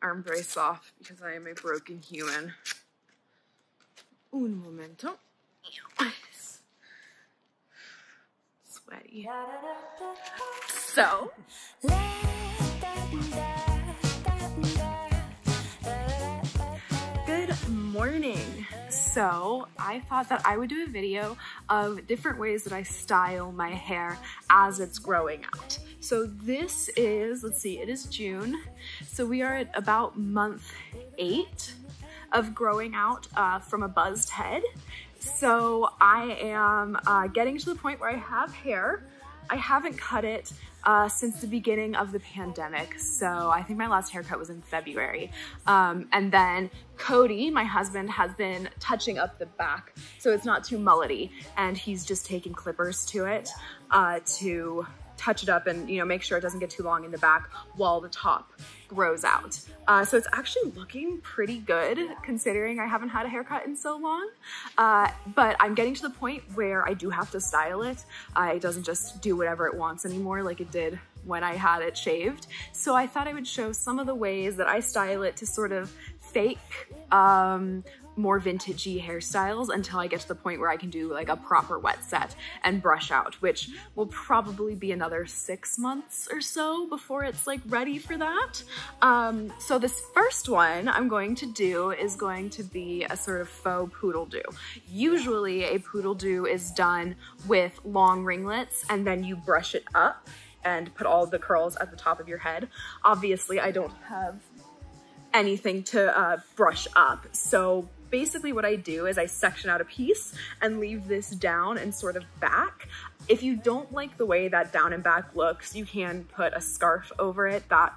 arm brace off because I am a broken human. Un momento. Sweaty. So. Good morning. So I thought that I would do a video of different ways that I style my hair as it's growing out. So this is, let's see, it is June. So we are at about month 8 of growing out from a buzzed head. So I am getting to the point where I have hair. I haven't cut it since the beginning of the pandemic. So I think my last haircut was in February. And then Cody, my husband, has been touching up the back so it's not too mullety. And he's just taking clippers to it to touch it up and, you know, make sure it doesn't get too long in the back while the top grows out. So it's actually looking pretty good considering I haven't had a haircut in so long. But I'm getting to the point where I do have to style it. It doesn't just do whatever it wants anymore like it did when I had it shaved. So I thought I would show some of the ways that I style it to sort of fake more vintagey hairstyles until I get to the point where I can do like a proper wet set and brush out, which will probably be another 6 months or so before it's like ready for that. So this first one I'm going to do is going to be a sort of faux poodle do. Usually a poodle do is done with long ringlets and then you brush it up and put all the curls at the top of your head. Obviously I don't have anything to brush up, so basically what I do is I section out a piece and leave this down and sort of back. If you don't like the way that down and back looks, you can put a scarf over it. That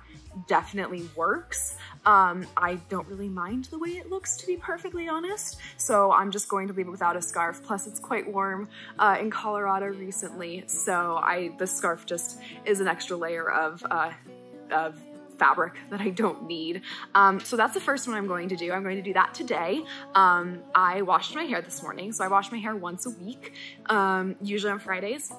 definitely works. I don't really mind the way it looks, to be perfectly honest. So I'm just going to leave it without a scarf. Plus it's quite warm in Colorado recently. So the scarf just is an extra layer of fabric that I don't need. So that's the first one I'm going to do. I'm going to do that today. I washed my hair this morning, so I wash my hair once a week, usually on Fridays.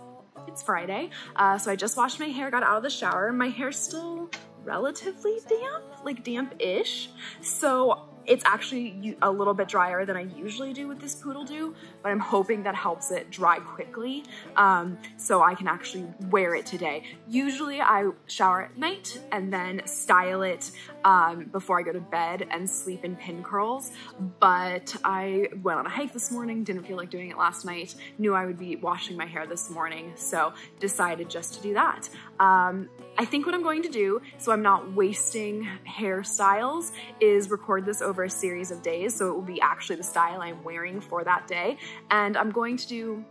It's Friday. So I just washed my hair, got out of the shower. My hair's still relatively damp, like damp-ish. So it's actually a little bit drier than I usually do with this poodle do, but I'm hoping that helps it dry quickly so I can actually wear it today. Usually I shower at night and then style it before I go to bed and sleep in pin curls, but I went on a hike this morning, didn't feel like doing it last night, knew I would be washing my hair this morning, so decided just to do that. I think what I'm going to do, so I'm not wasting hairstyles, is record this over a series of days, so it will be actually the style I'm wearing for that day, and I'm going to do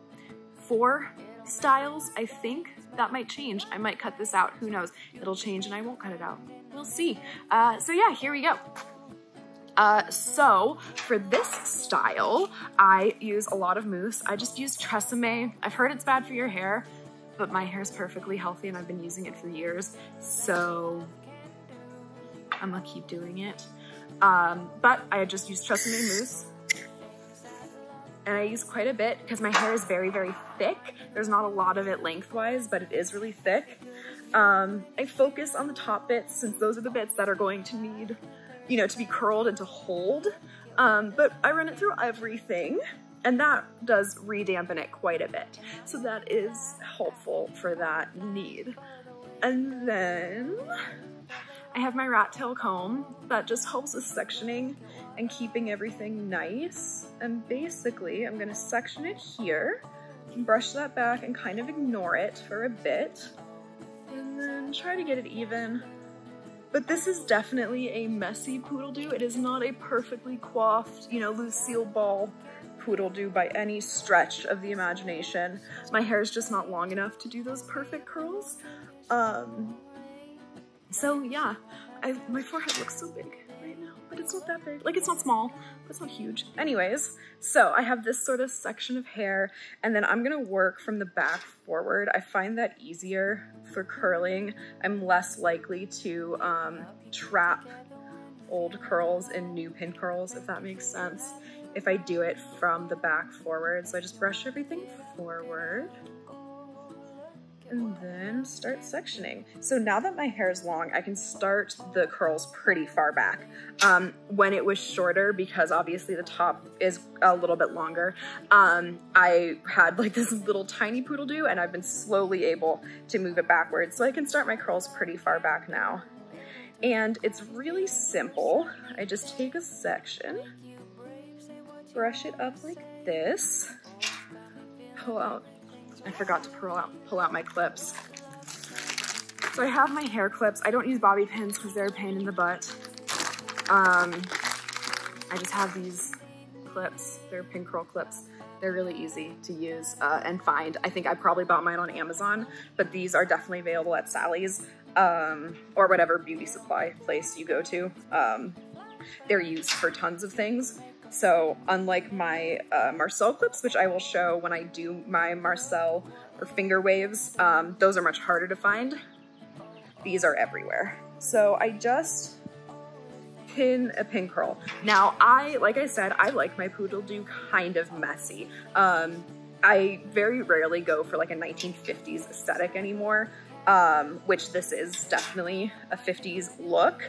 4 styles, I think. That might change. I might cut this out. Who knows? It'll change and I won't cut it out. We'll see. So yeah, here we go. So for this style, I use a lot of mousse. I just use Tresemme. I've heard it's bad for your hair, but my hair's perfectly healthy and I've been using it for years, so I'm gonna keep doing it. But I just use Tresemme mousse. And I use quite a bit because my hair is very, very thick. There's not a lot of it lengthwise, but it is really thick. I focus on the top bits since those are the bits that are going to need, you know, to be curled and to hold. But I run it through everything and that does redampen it quite a bit. So that is helpful for that need. And then I have my rat tail comb that just helps with sectioning and keeping everything nice. And basically I'm gonna section it here, brush that back and kind of ignore it for a bit and then try to get it even. But this is definitely a messy poodle do. It is not a perfectly coiffed, you know, Lucille Ball poodle do by any stretch of the imagination. My hair is just not long enough to do those perfect curls. So yeah, my forehead looks so big right now, but it's not that big. Like, it's not small, but it's not huge. Anyways, so I have this sort of section of hair and then I'm gonna work from the back forward. I find that easier for curling. I'm less likely to trap old curls in new pin curls, if that makes sense, if I do it from the back forward. So I just brush everything forward. and then start sectioning. So now that my hair is long, I can start the curls pretty far back. When it was shorter, because obviously the top is a little bit longer, I had like this little tiny poodle do, and I've been slowly able to move it backwards. So I can start my curls pretty far back now. And it's really simple. I just take a section, brush it up like this, pull out, I forgot to pull out my clips. So I have my hair clips. I don't use bobby pins because they're a pain in the butt. I just have these clips. They're pin curl clips. They're really easy to use and find. I think I probably bought mine on Amazon, but these are definitely available at Sally's or whatever beauty supply place you go to. They're used for tons of things. So unlike my Marcel clips, which I will show when I do my Marcel or finger waves, those are much harder to find. These are everywhere. So I just pin a pin curl. Now like I said, I like my poodle do kind of messy. I very rarely go for like a 1950s aesthetic anymore, which this is definitely a 50s look.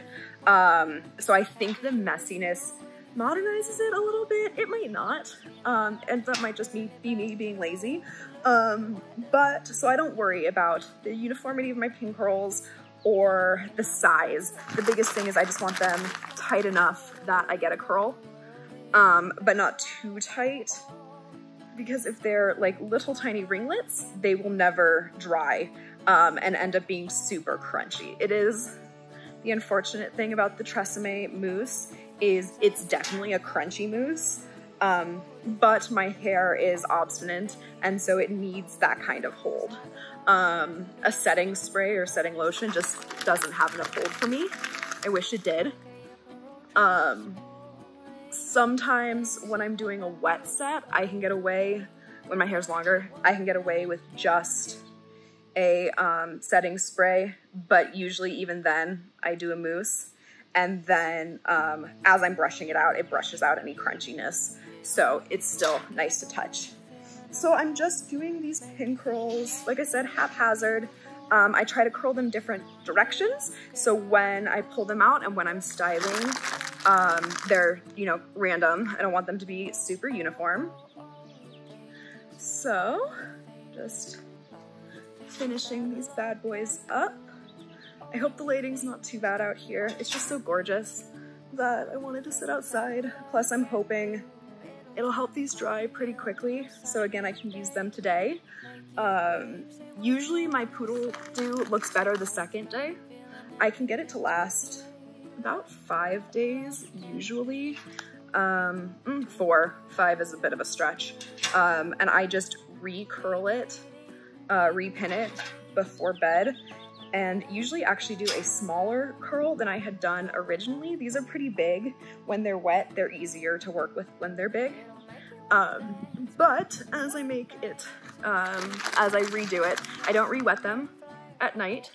So I think the messiness modernizes it a little bit. It might not, and that might just be me being lazy. But so I don't worry about the uniformity of my pin curls or the size. The biggest thing is I just want them tight enough that I get a curl, but not too tight, because if they're like little tiny ringlets, they will never dry and end up being super crunchy. It is the unfortunate thing about the Tresemme mousse is it's definitely a crunchy mousse, but my hair is obstinate, and so it needs that kind of hold. A setting spray or setting lotion just doesn't have enough hold for me. I wish it did. Sometimes when I'm doing a wet set, I can get away, when my hair's longer, I can get away with just a setting spray, but usually even then I do a mousse. And then as I'm brushing it out, it brushes out any crunchiness. So it's still nice to touch. So I'm just doing these pin curls, like I said, haphazard. I try to curl them different directions. So when I pull them out and when I'm styling, they're, you know, random. I don't want them to be super uniform. So just finishing these bad boys up. I hope the lighting's not too bad out here. It's just so gorgeous that I wanted to sit outside. Plus I'm hoping it'll help these dry pretty quickly. So again, I can use them today. Usually my poodle do looks better the second day. I can get it to last about 5 days usually. 4, 5 is a bit of a stretch. And I just recurl it, repin it before bed, and usually actually do a smaller curl than I had done originally. These are pretty big. When they're wet, they're easier to work with when they're big. But as I make it, as I redo it, I don't re-wet them at night.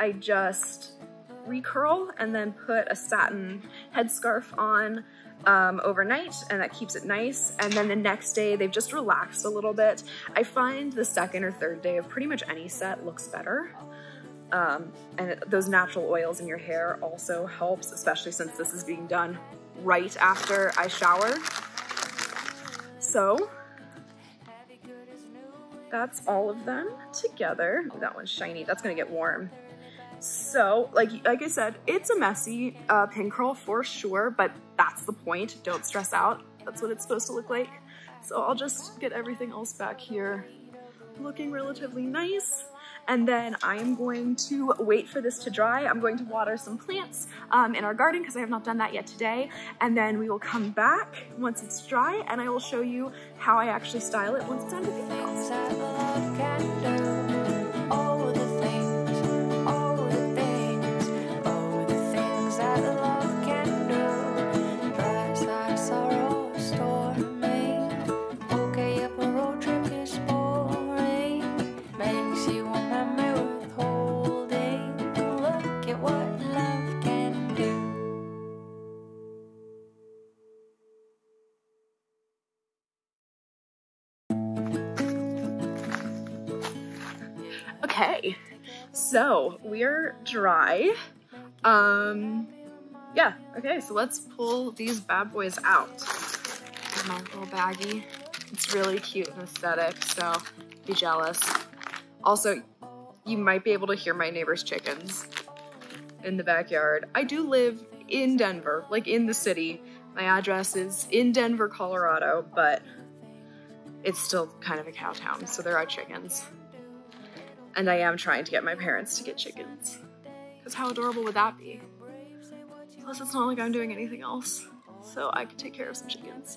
I just recurl and then put a satin headscarf on overnight, and that keeps it nice. And then the next day they've just relaxed a little bit. I find the second or third day of pretty much any set looks better. And those natural oils in your hair also helps, especially since this is being done right after I shower. So that's all of them together. That one's shiny. That's gonna get warm. So like I said, it's a messy pin curl for sure, but that's the point. Don't stress out. That's what it's supposed to look like. So I'll just get everything else back here looking relatively nice. And then I am going to wait for this to dry. I'm going to water some plants in our garden because I have not done that yet today. And then we will come back once it's dry and I will show you how I actually style it once it's done with the house. Okay, so we're dry. Yeah, okay, so let's pull these bad boys out. Here's my little baggie. It's really cute and aesthetic, so be jealous. Also, you might be able to hear my neighbor's chickens in the backyard. I do live in Denver, like in the city. My address is in Denver, Colorado, but it's still kind of a cow town, so there are chickens. And I am trying to get my parents to get chickens, because how adorable would that be? Plus, it's not like I'm doing anything else, so I could take care of some chickens.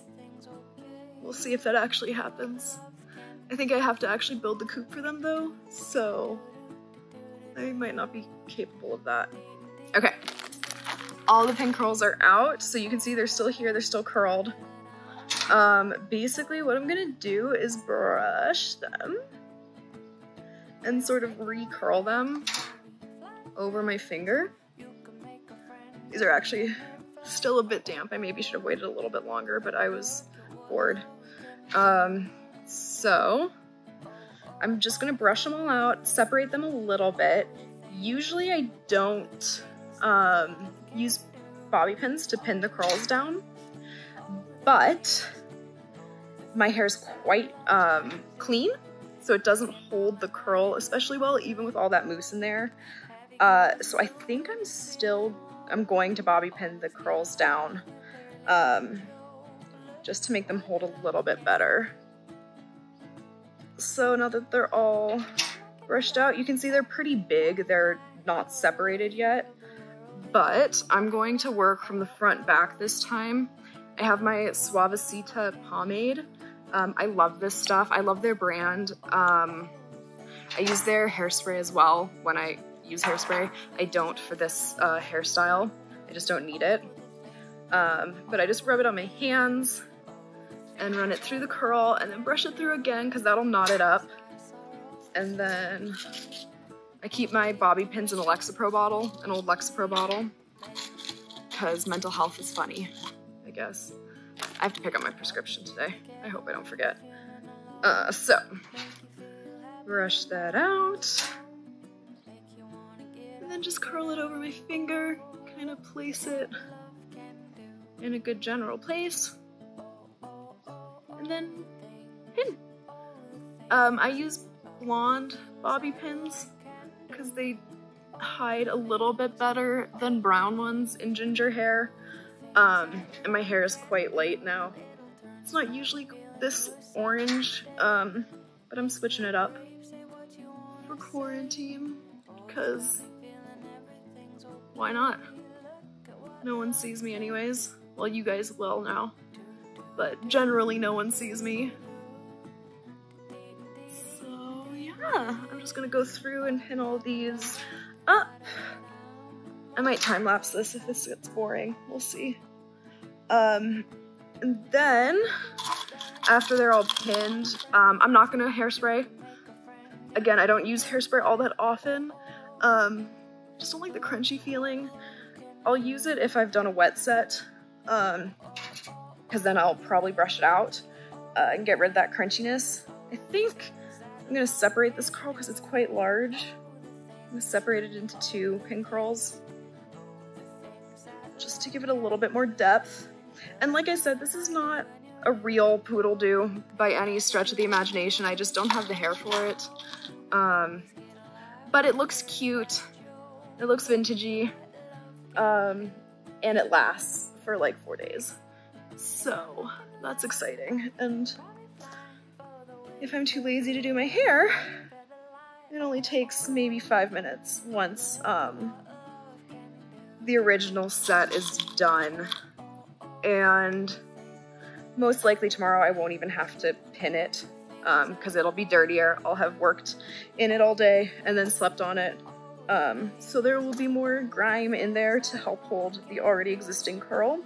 We'll see if that actually happens. I think I have to actually build the coop for them, though, so I might not be capable of that. Okay, all the pin curls are out, so you can see they're still here, they're still curled. Basically, what I'm gonna do is brush them and sort of recurl them over my finger. These are actually still a bit damp. I maybe should have waited a little bit longer, but I was bored. So I'm just gonna brush them all out, separate them a little bit. Usually I don't use bobby pins to pin the curls down, but my hair's quite clean, so it doesn't hold the curl especially well, even with all that mousse in there. So I think I'm going to bobby pin the curls down just to make them hold a little bit better. So now that they're all brushed out, you can see they're pretty big. They're not separated yet, but I'm going to work from the front back this time. I have my Suavecita pomade. I love this stuff. I love their brand. I use their hairspray as well when I use hairspray. I don't for this hairstyle. I just don't need it. But I just rub it on my hands and run it through the curl and then brush it through again, because that'll knot it up. And then I keep my bobby pins in a Lexapro bottle, an old Lexapro bottle, because mental health is funny, I guess. I have to pick up my prescription today. I hope I don't forget. So brush that out. And then just curl it over my finger, kind of place it in a good general place. And then pin. I use blonde bobby pins because they hide a little bit better than brown ones in ginger hair. And my hair is quite light now. It's not usually this orange, but I'm switching it up for quarantine, because why not? No one sees me anyways. Well, you guys will now, but generally no one sees me. So yeah, I'm just gonna go through and pin all these up. I might time-lapse this if this gets boring, we'll see. And then, after they're all pinned, I'm not gonna hairspray. Again, I don't use hairspray all that often. Just don't like the crunchy feeling. I'll use it if I've done a wet set, because then I'll probably brush it out and get rid of that crunchiness. I think I'm gonna separate this curl because it's quite large. I'm gonna separate it into two pin curls, just to give it a little bit more depth. And like I said, this is not a real poodle do by any stretch of the imagination. I just don't have the hair for it. But it looks cute. It looks vintagey. And it lasts for like 4 days. So that's exciting. And if I'm too lazy to do my hair, it only takes maybe 5 minutes once the original set is done. And most likely tomorrow I won't even have to pin it because it'll be dirtier. I'll have worked in it all day and then slept on it. So there will be more grime in there to help hold the already existing curl.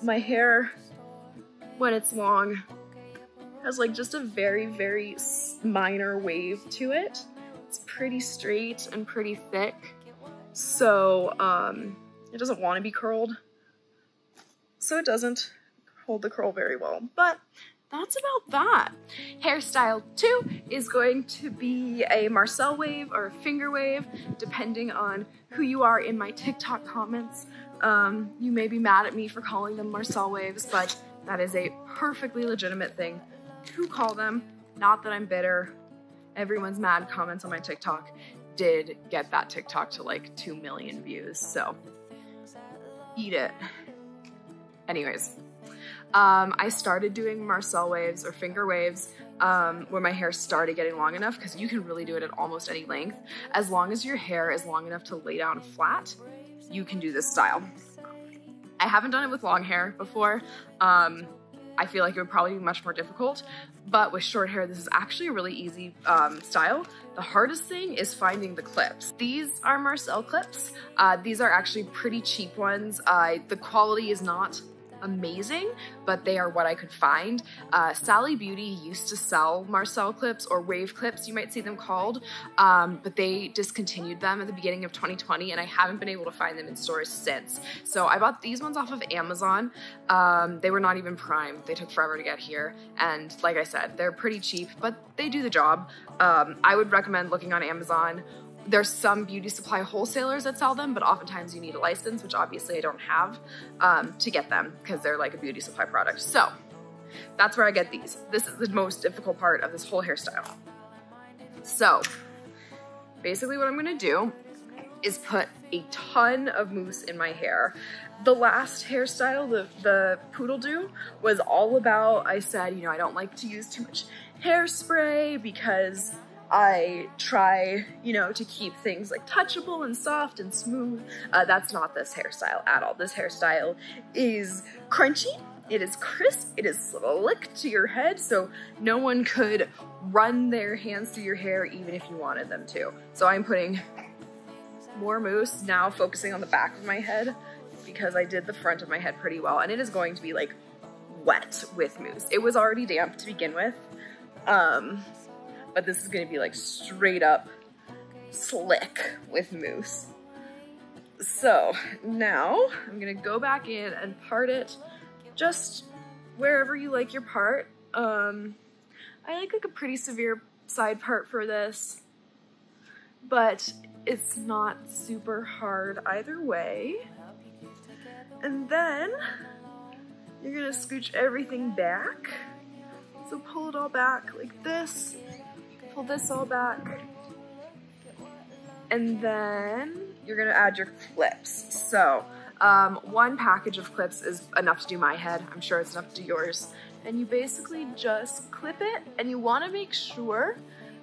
My hair, when it's long, has like just a very, very minor wave to it. It's pretty straight and pretty thick. So it doesn't want to be curled, so it doesn't hold the curl very well, but that's about that. Hairstyle 2 is going to be a Marcel wave or a finger wave, depending on who you are in my TikTok comments. You may be mad at me for calling them Marcel waves, but that is a perfectly legitimate thing to call them. Not that I'm bitter. Everyone's mad comments on my TikTok did get that TikTok to like 2 million views, so eat it. Anyways, I started doing Marcel waves or finger waves when my hair started getting long enough, because you can really do it at almost any length. As long as your hair is long enough to lay down flat, you can do this style. I haven't done it with long hair before. I feel like it would probably be much more difficult, but with short hair, this is actually a really easy style. The hardest thing is finding the clips. These are Marcel clips. These are actually pretty cheap ones. The quality is not amazing, but they are what I could find. Sally Beauty used to sell Marcel clips, or wave clips, you might see them called, but they discontinued them at the beginning of 2020, and I haven't been able to find them in stores since. So I bought these ones off of Amazon. They were not even primed. They took forever to get here, and like I said, they're pretty cheap, but they do the job. I would recommend looking on Amazon. There's some beauty supply wholesalers that sell them, but oftentimes you need a license, which obviously I don't have, to get them, because they're like a beauty supply product. So that's where I get these. This is the most difficult part of this whole hairstyle. So basically what I'm gonna do is put a ton of mousse in my hair. The last hairstyle, the poodle do, was all about, I said, you know, I don't like to use too much hairspray because I try, you know, to keep things like touchable and soft and smooth. That's not this hairstyle at all. This hairstyle is crunchy, it is crisp, it is slick to your head, so no one could run their hands through your hair even if you wanted them to. So I'm putting more mousse now, focusing on the back of my head, because I did the front of my head pretty well, and it is going to be like wet with mousse. It was already damp to begin with. But this is gonna be like straight up slick with mousse. So now I'm gonna go back in and part it just wherever you like your part. I like a pretty severe side part for this, but it's not super hard either way. And then you're gonna scooch everything back. So pull it all back like this. Pull this all back, and then you're gonna add your clips. So one package of clips is enough to do my head. I'm sure it's enough to do yours. And you basically just clip it, and you want to make sure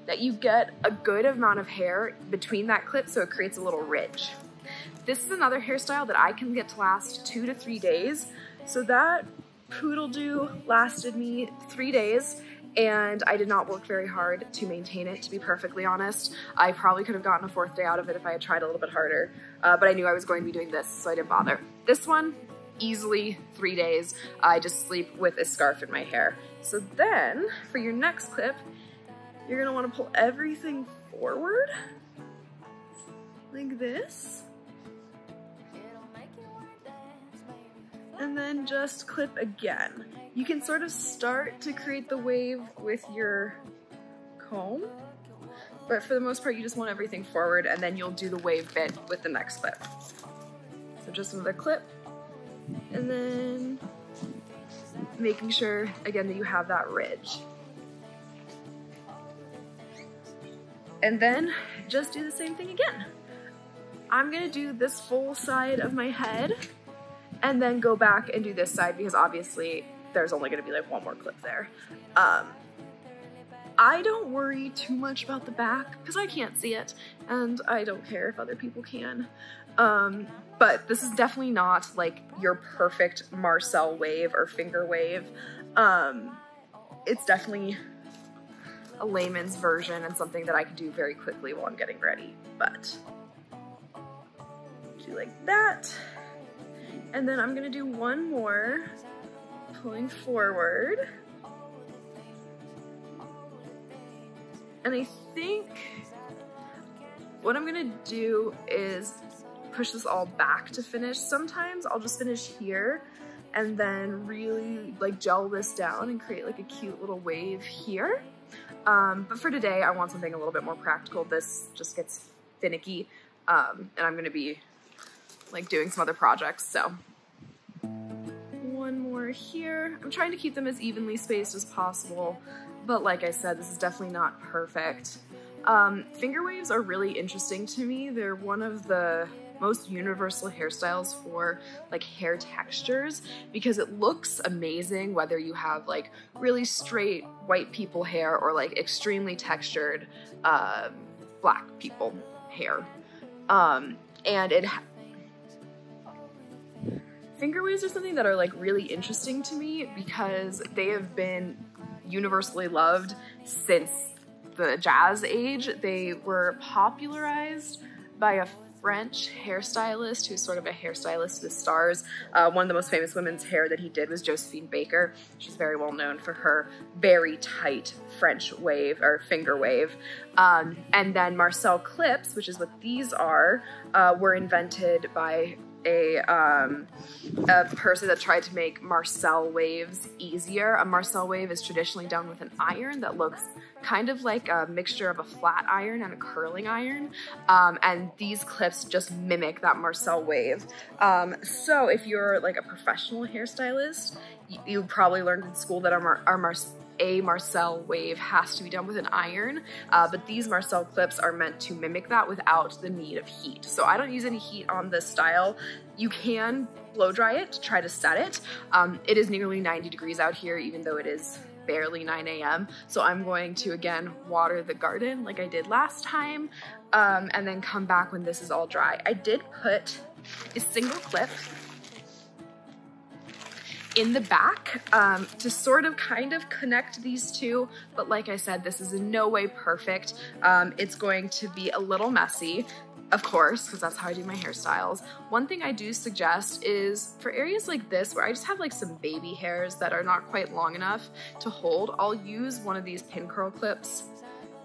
that you get a good amount of hair between that clip so it creates a little ridge. This is another hairstyle that I can get to last 2 to 3 days. So that poodle do lasted me 3 days, and I did not work very hard to maintain it, to be perfectly honest. I probably could have gotten a 4th day out of it if I had tried a little bit harder, but I knew I was going to be doing this, so I didn't bother. This one, easily 3 days. I just sleep with a scarf in my hair. So then, for your next clip, you're gonna wanna pull everything forward, like this. And then just clip again. You can sort of start to create the wave with your comb, but for the most part, you just want everything forward, and then you'll do the wave bit with the next clip. So just another clip, and then making sure, again, that you have that ridge. And then just do the same thing again. I'm gonna do this full side of my head, and then go back and do this side, because obviously there's only gonna be like one more clip there. I don't worry too much about the back because I can't see it, and I don't care if other people can. But this is definitely not like your perfect Marcel wave or finger wave. It's definitely a layman's version and something that I can do very quickly while I'm getting ready, but do like that. And then I'm gonna do one more, pulling forward. And I think what I'm gonna do is push this all back to finish. Sometimes I'll just finish here and then really like gel this down and create like a cute little wave here. But for today, I want something a little bit more practical. This just gets finicky, and I'm going to be like doing some other projects, so. One more here. I'm trying to keep them as evenly spaced as possible, but like I said, this is definitely not perfect. Finger waves are really interesting to me. They're one of the most universal hairstyles for like hair textures because it looks amazing whether you have like really straight white people hair or like extremely textured black people hair. Finger waves are something that are like really interesting to me because they have been universally loved since the jazz age. They were popularized by a French hairstylist who's sort of a hairstylist to the stars. One of the most famous women's hair that he did was Josephine Baker. She's very well known for her very tight French wave or finger wave. And then Marcel clips, which is what these are, were invented by a person that tried to make Marcel waves easier. A Marcel wave is traditionally done with an iron that looks kind of like a mixture of a flat iron and a curling iron. And these clips just mimic that Marcel wave. So if you're like a professional hairstylist, you probably learned in school that a Marcel wave has to be done with an iron, but these Marcel clips are meant to mimic that without the need of heat. So I don't use any heat on this style. You can blow dry it to try to set it. It is nearly 90 degrees out here, even though it is barely 9 a.m. So I'm going to, again, water the garden like I did last time, and then come back when this is all dry. I did put a single clip in the back to sort of kind of connect these two, but like I said, this is in no way perfect. It's going to be a little messy, of course, because that's how I do my hairstyles. One thing I do suggest is for areas like this where I just have like some baby hairs that are not quite long enough to hold, I'll use one of these pin curl clips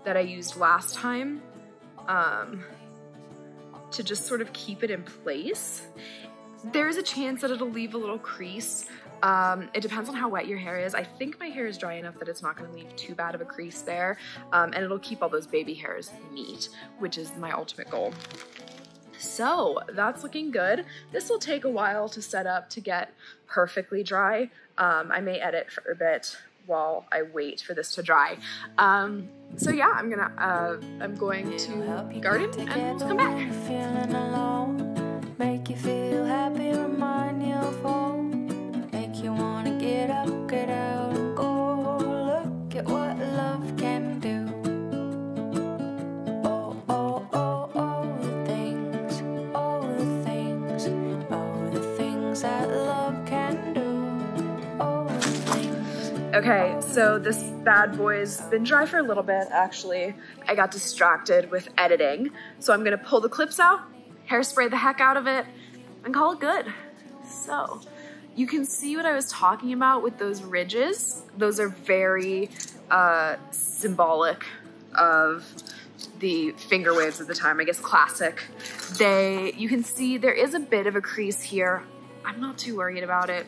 that I used last time to just sort of keep it in place. There's a chance that it'll leave a little crease. It depends on how wet your hair is. I think my hair is dry enough that it's not going to leave too bad of a crease there, and it'll keep all those baby hairs neat, which is my ultimate goal. So that's looking good. This will take a while to set up to get perfectly dry. I may edit for a bit while I wait for this to dry. So yeah, I'm going to garden and we'll come back. Feeling alone, make you feel happy, remind you of home. You wanna get out and go. Look at what love can do. Oh, oh, oh, all the things, that love can do. All the things. Okay, so this bad boy's been dry for a little bit, actually. I got distracted with editing, so I'm gonna pull the clips out, hairspray the heck out of it, and call it good. So you can see what I was talking about with those ridges. Those are very symbolic of the finger waves of the time, I guess classic. You can see there is a bit of a crease here. I'm not too worried about it.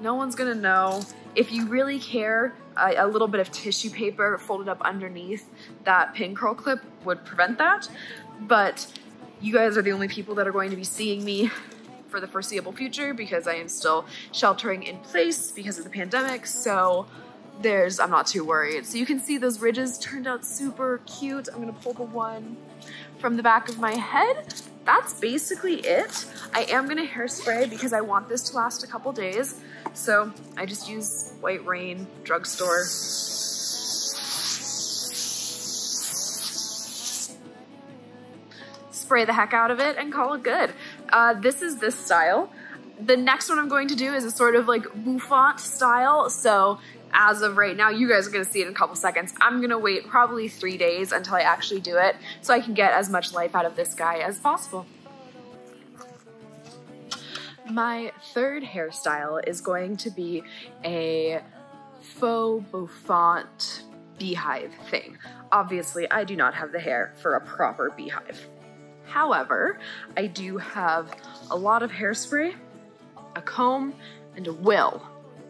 No one's gonna know. If you really care, a little bit of tissue paper folded up underneath that pin curl clip would prevent that. But you guys are the only people that are going to be seeing me for the foreseeable future because I am still sheltering in place because of the pandemic, so I'm not too worried. So you can see those ridges turned out super cute. I'm gonna pull the one from the back of my head. That's basically it. I am gonna hairspray because I want this to last a couple days, so I just use White Rain drugstore. Spray the heck out of it and call it good. This is this style. The next one I'm going to do is a sort of like bouffant style. So as of right now, you guys are gonna see it in a couple seconds. I'm gonna wait probably 3 days until I actually do it so I can get as much life out of this guy as possible. My third hairstyle is going to be a faux bouffant beehive thing. Obviously, I do not have the hair for a proper beehive. However, I do have a lot of hairspray a comb, and a will.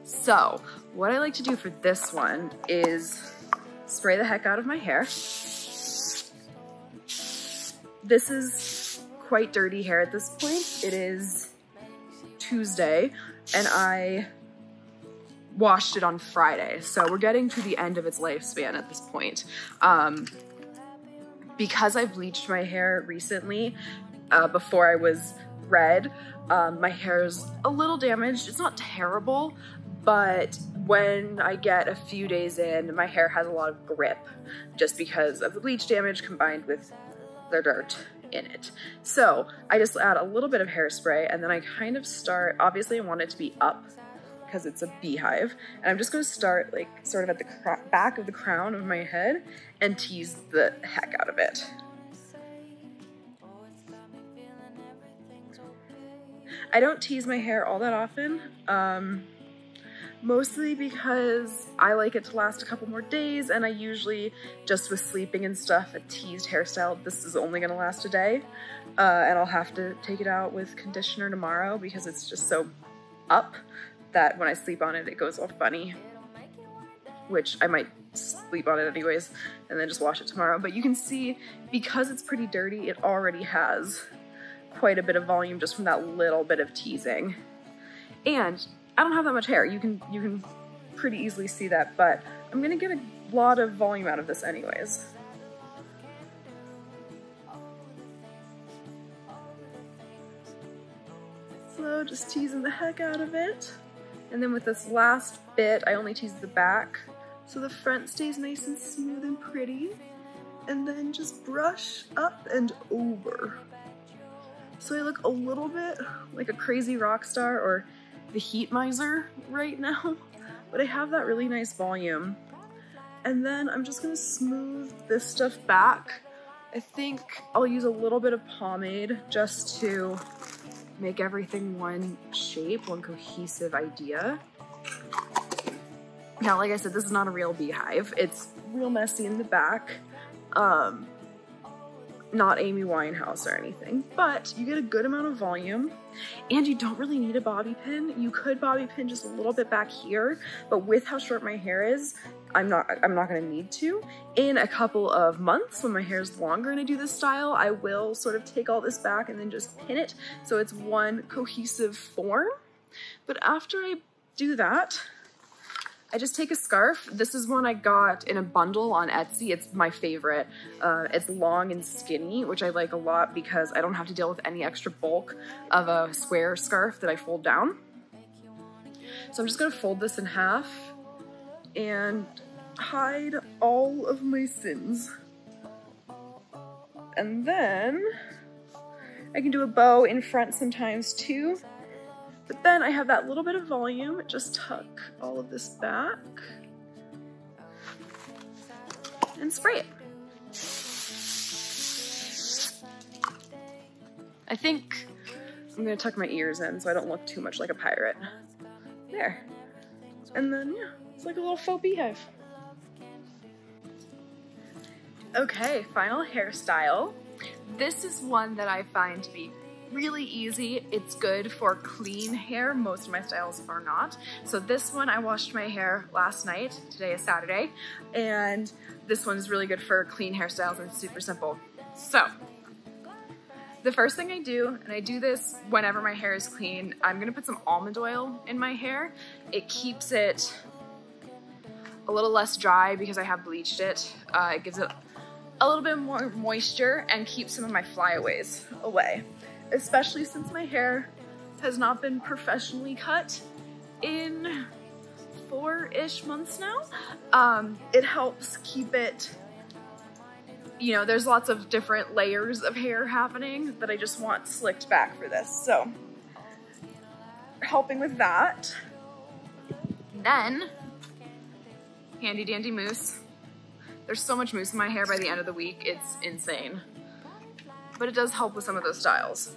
So what I like to do for this one is spray the heck out of my hair. This is quite dirty hair at this point. It is Tuesday and I washed it on Friday. So we're getting to the end of its lifespan at this point. Because I bleached my hair recently, before I was red, my hair's a little damaged. It's not terrible, but when I get a few days in, my hair has a lot of grip just because of the bleach damage combined with the dirt in it. So I just add a little bit of hairspray and then I kind of start, obviously I want it to be up because it's a beehive, and I'm just gonna start like sort of at the back of the crown of my head and tease the heck out of it. I don't tease my hair all that often, mostly because I like it to last a couple more days, and I usually, just with sleeping and stuff, a teased hairstyle, this is only gonna last a day, and I'll have to take it out with conditioner tomorrow because it's just so up that when I sleep on it, it goes all funny, which I might sleep on it anyways, and then just wash it tomorrow. But you can see, because it's pretty dirty, it already has quite a bit of volume just from that little bit of teasing. And I don't have that much hair. You can pretty easily see that, but I'm gonna get a lot of volume out of this anyways. So just teasing the heck out of it. And then with this last bit, I only tease the back so the front stays nice and smooth and pretty. And then just brush up and over. So I look a little bit like a crazy rock star or the heat miser right now, but I have that really nice volume. And then I'm just gonna smooth this stuff back. I think I'll use a little bit of pomade just to make everything one shape, one cohesive idea. Now, like I said, this is not a real beehive. It's real messy in the back. Not Amy Winehouse or anything, but you get a good amount of volume and you don't really need a bobby pin. You could bobby pin just a little bit back here, but with how short my hair is, I'm not gonna need to. In a couple of months when my hair is longer and I do this style, I will sort of take all this back and then just pin it so it's one cohesive form. But after I do that, I just take a scarf. This is one I got in a bundle on Etsy. It's my favorite. It's long and skinny, which I like a lot because I don't have to deal with any extra bulk of a square scarf that I fold down. So I'm just gonna fold this in half and hide all of my sins. And then I can do a bow in front sometimes too. But then I have that little bit of volume, just tuck all of this back and spray it. I think I'm gonna tuck my ears in so I don't look too much like a pirate. There. And then, yeah, it's like a little faux beehive. Okay, final hairstyle. This is one that I find to be really easy. It's good for clean hair. Most of my styles are not. So this one, I washed my hair last night. Today is Saturday. And this one is really good for clean hairstyles and super simple. So the first thing I do, and I do this whenever my hair is clean, I'm gonna put some almond oil in my hair. It keeps it a little less dry because I have bleached it. It gives it a little bit more moisture and keeps some of my flyaways away. Especially since my hair has not been professionally cut in 4-ish months now. It helps keep it, you know, there's lots of different layers of hair happening that I just want slicked back for this. So helping with that. Then, handy dandy mousse. There's so much mousse in my hair by the end of the week, it's insane. But it does help with some of those styles.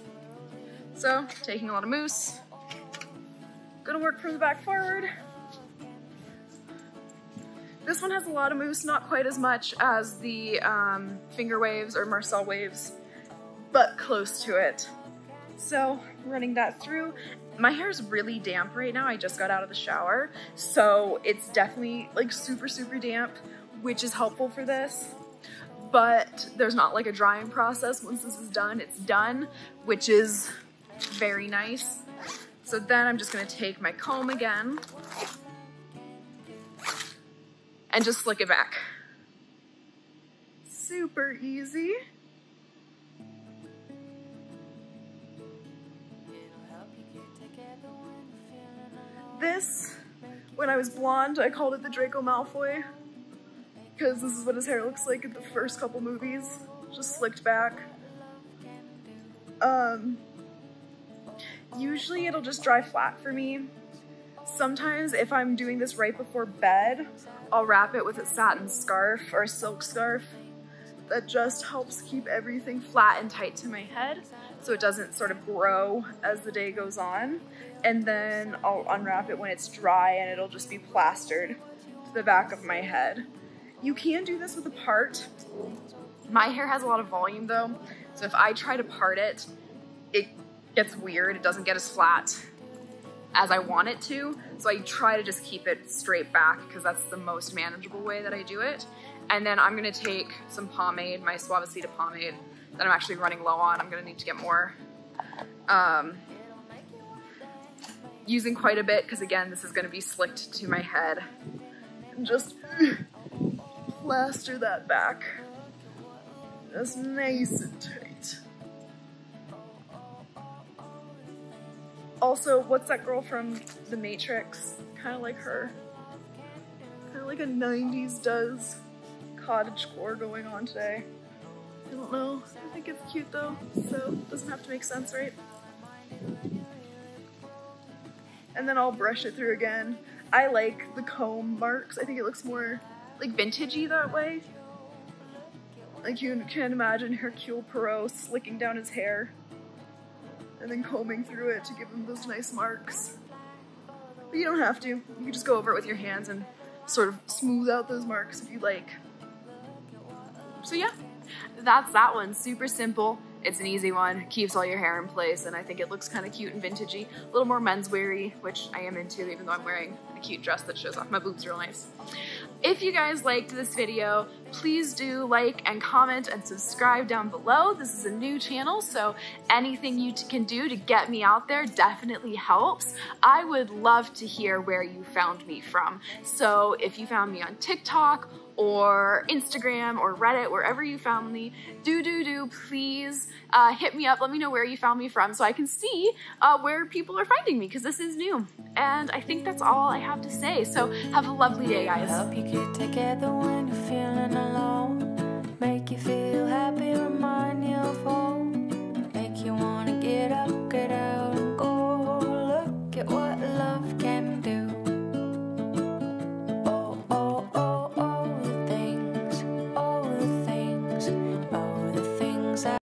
So, taking a lot of mousse, gonna work from the back forward. This one has a lot of mousse, not quite as much as the finger waves or Marcel waves, but close to it. So, running that through. My hair is really damp right now. I just got out of the shower, so it's definitely like super, super damp, which is helpful for this. But there's not like a drying process. Once this is done, it's done, which is very nice. So then I'm just gonna take my comb again and just slick it back. Super easy. This, when I was blonde, I called it the Draco Malfoy, because this is what his hair looks like in the first couple movies, just slicked back. Usually it'll just dry flat for me. Sometimes if I'm doing this right before bed, I'll wrap it with a satin scarf or a silk scarf. That just helps keep everything flat and tight to my head so it doesn't sort of grow as the day goes on. And then I'll unwrap it when it's dry and it'll just be plastered to the back of my head. You can do this with a part. My hair has a lot of volume though, so if I try to part it, it gets weird. It doesn't get as flat as I want it to, so I try to just keep it straight back because that's the most manageable way that I do it. And then I'm gonna take some pomade, my Suavecita pomade that I'm actually running low on. I'm gonna need to get more. Using quite a bit, because again, this is gonna be slicked to my head. And just plaster that back. Just nice and tight. Also, what's that girl from The Matrix? Kinda like her. Kinda like a 90s does. Cottagecore going on today. I don't know. I think it's cute though, so it doesn't have to make sense, right? And then I'll brush it through again. I like the comb marks. I think it looks more like vintagey that way. Like you can imagine Hercule Poirot slicking down his hair and then combing through it to give him those nice marks. But you don't have to. You can just go over it with your hands and sort of smooth out those marks if you like. So yeah, that's that one. Super simple. It's an easy one. Keeps all your hair in place, and I think it looks kind of cute and vintagey. A little more menswear-y, which I am into, even though I'm wearing a cute dress that shows off my boobs real nice. If you guys liked this video, please do like and comment and subscribe down below. This is a new channel, so anything you can do to get me out there definitely helps. I would love to hear where you found me from. So if you found me on TikTok or Instagram or Reddit, wherever you found me, please hit me up. Let me know where you found me from so I can see where people are finding me, because this is new. And I think that's all I have to say. So have a lovely day, guys. Help you get together when you're feeling alone.